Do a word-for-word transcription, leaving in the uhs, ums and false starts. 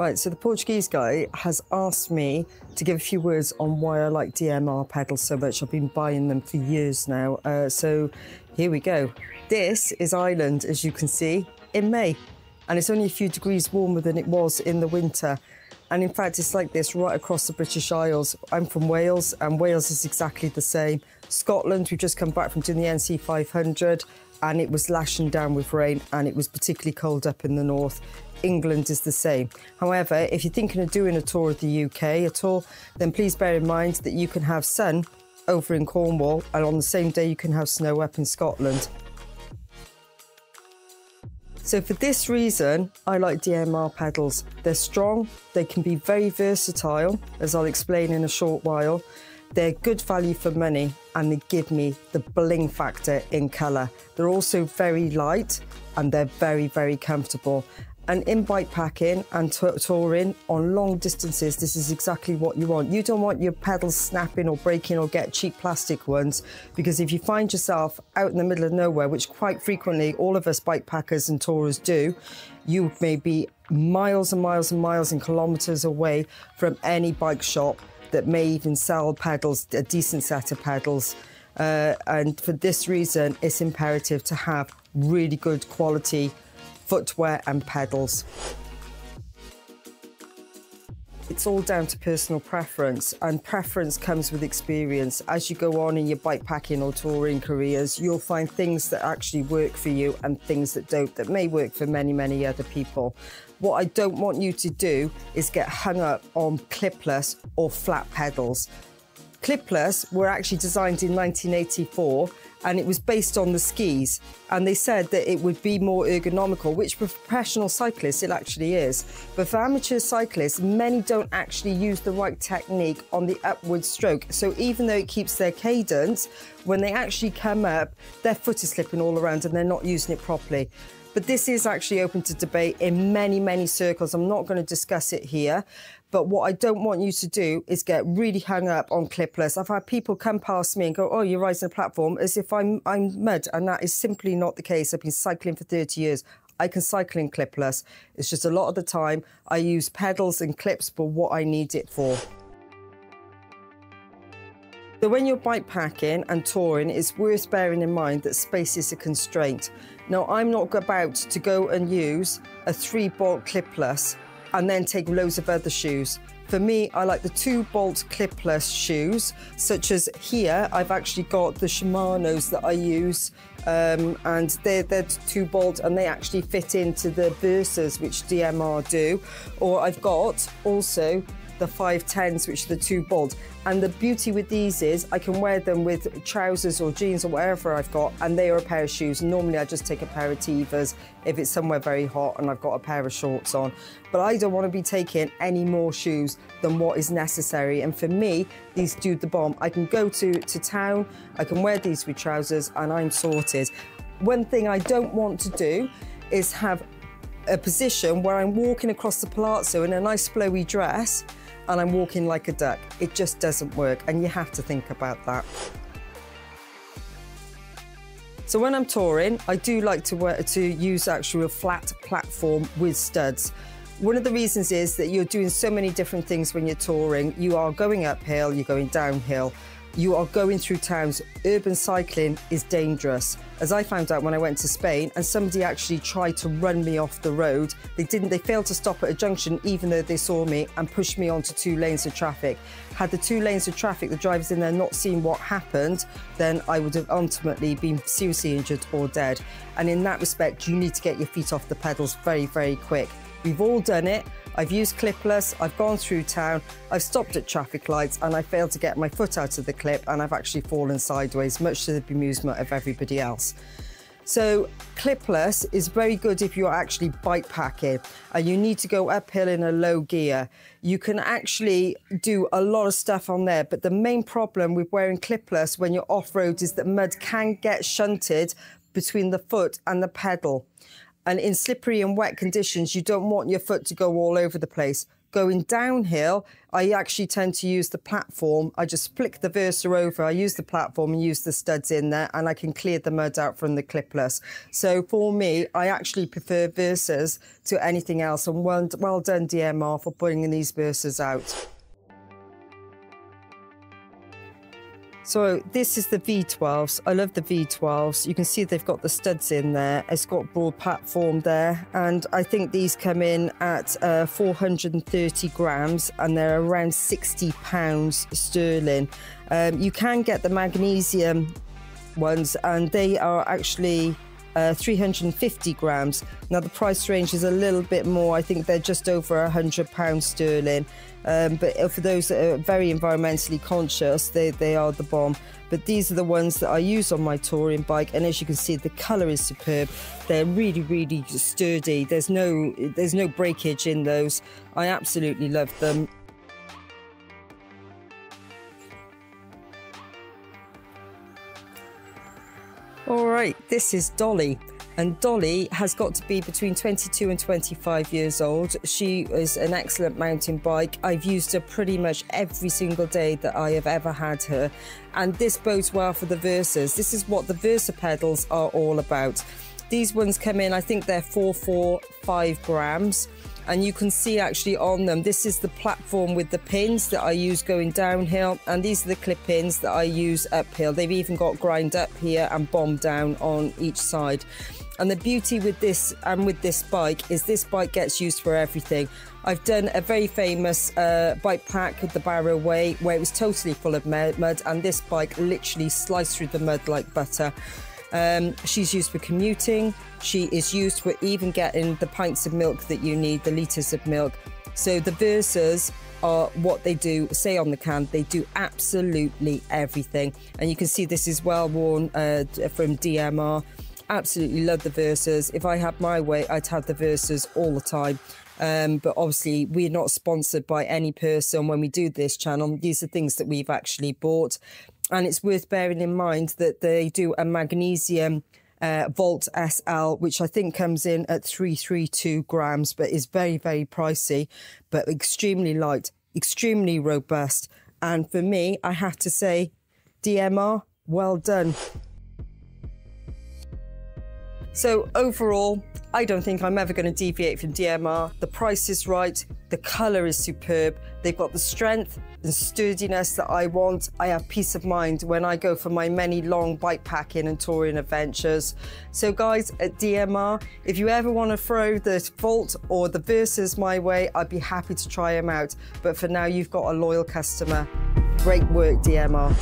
Right, so the Portuguese guy has asked me to give a few words on why I like D M R pedals so much. I've been buying them for years now. Uh, so here we go. This is Ireland, as you can see, in May. And it's only a few degrees warmer than it was in the winter. And in fact, it's like this right across the British Isles. I'm from Wales, and Wales is exactly the same. Scotland, we've just come back from doing the N C five hundred, and it was lashing down with rain, and it was particularly cold up in the north. England is the same. However, if you're thinking of doing a tour of the U K at all, then please bear in mind that you can have sun over in Cornwall, and on the same day you can have snow up in Scotland. So for this reason, I like D M R pedals. They're strong, they can be very versatile, as I'll explain in a short while. They're good value for money, and they give me the bling factor in colour. They're also very light, and they're very, very comfortable. And in bike packing and touring on long distances, this is exactly what you want. You don't want your pedals snapping or breaking or get cheap plastic ones, because if you find yourself out in the middle of nowhere, which quite frequently all of us bike packers and tourers do, you may be miles and miles and miles and kilometers away from any bike shop that may even sell pedals, a decent set of pedals. Uh, and for this reason, it's imperative to have really good quality footwear and pedals. It's all down to personal preference, and preference comes with experience. As you go on in your bikepacking or touring careers, you'll find things that actually work for you and things that don't, that may work for many, many other people. What I don't want you to do is get hung up on clipless or flat pedals. Clipless were actually designed in nineteen eighty-four, and it was based on the skis, and they said that it would be more ergonomical, which for professional cyclists it actually is. But for amateur cyclists, many don't actually use the right technique on the upward stroke, so even though it keeps their cadence, when they actually come up, their foot is slipping all around and they're not using it properly. But this is actually open to debate in many, many circles. I'm not going to discuss it here. But what I don't want you to do is get really hung up on clipless. I've had people come past me and go, oh, you're riding a platform as if I'm, I'm mud. And that is simply not the case. I've been cycling for thirty years. I can cycle in clipless. It's just a lot of the time I use pedals and clips for what I need it for. So when you're bikepacking and touring, it's worth bearing in mind that space is a constraint. Now, I'm not about to go and use a three-bolt clipless and then take loads of other shoes. For me, I like the two-bolt clipless shoes, such as here, I've actually got the Shimanos that I use, um, and they're, they're two-bolt, and they actually fit into the Versas, which D M R do. Or I've got also the five tens, which are the two-bolt. And the beauty with these is I can wear them with trousers or jeans or whatever I've got, and they are a pair of shoes. Normally I just take a pair of Tevas if it's somewhere very hot and I've got a pair of shorts on. But I don't want to be taking any more shoes than what is necessary. And for me, these do the bomb. I can go to, to town, I can wear these with trousers, and I'm sorted. One thing I don't want to do is have a position where I'm walking across the palazzo in a nice flowy dress and I'm walking like a duck. It just doesn't work, and you have to think about that. So when I'm touring, I do like to, wear, to use actually a flat platform with studs. One of the reasons is that you're doing so many different things when you're touring. You are going uphill, you're going downhill, you are going through towns. Urban cycling is dangerous. As I found out when I went to Spain, and somebody actually tried to run me off the road. They didn't, they failed to stop at a junction even though they saw me, and pushed me onto two lanes of traffic. Had the two lanes of traffic, the drivers in there not seen what happened, then I would have ultimately been seriously injured or dead. And in that respect, you need to get your feet off the pedals very, very quick. We've all done it. I've used clipless, I've gone through town, I've stopped at traffic lights and I failed to get my foot out of the clip, and I've actually fallen sideways, much to the bemusement of everybody else. So clipless is very good if you're actually bikepacking and you need to go uphill in a low gear. You can actually do a lot of stuff on there, but the main problem with wearing clipless when you're off-road is that mud can get shunted between the foot and the pedal. And in slippery and wet conditions, you don't want your foot to go all over the place. Going downhill, I actually tend to use the platform. I just flick the Versa over, I use the platform and use the studs in there, and I can clear the mud out from the clipless. So for me, I actually prefer Versas to anything else, and well, well done D M R for bringing these Versas out. So this is the V twelves. I love the V twelves. You can see they've got the studs in there. It's got broad platform there. And I think these come in at uh, four hundred and thirty grams, and they're around sixty pounds sterling. Um, you can get the magnesium ones, and they are actually uh, three hundred and fifty grams. Now the price range is a little bit more. I think they're just over one hundred pounds sterling. Um, but for those that are very environmentally conscious, they, they are the bomb. But these are the ones that I use on my touring bike, and as you can see, the colour is superb. They're really, really sturdy. There's no, there's no breakage in those. I absolutely love them. All right, this is Dolly. And Dolly has got to be between twenty-two and twenty-five years old. She is an excellent mountain bike. I've used her pretty much every single day that I have ever had her. And this bodes well for the Versas. This is what the Versa pedals are all about. These ones come in, I think they're four forty-five grams. And you can see actually on them, this is the platform with the pins that I use going downhill, and these are the clip pins that I use uphill. They've even got grind up here and bomb down on each side. And the beauty with this and with this bike is this bike gets used for everything. I've done a very famous uh, bike pack with the Barrow Way where it was totally full of mud, and this bike literally sliced through the mud like butter. Um, she's used for commuting. She is used for even getting the pints of milk that you need, the litres of milk. So the Versas are what they do, say on the can, they do absolutely everything. And you can see this is well worn uh, from D M R. Absolutely love the Versas. If I had my way, I'd have the Versas all the time. Um, but obviously, we're not sponsored by any person when we do this channel. These are things that we've actually bought. And it's worth bearing in mind that they do a magnesium uh, Volt S L, which I think comes in at three thirty-two grams, but is very, very pricey, but extremely light, extremely robust. And for me, I have to say, D M R, well done. So overall, I don't think I'm ever going to deviate from D M R. The price is right, the colour is superb, they've got the strength and sturdiness that I want. I have peace of mind when I go for my many long bike packing and touring adventures. So guys, at D M R, if you ever want to throw the Volt or the Versas my way, I'd be happy to try them out. But for now, you've got a loyal customer. Great work, D M R.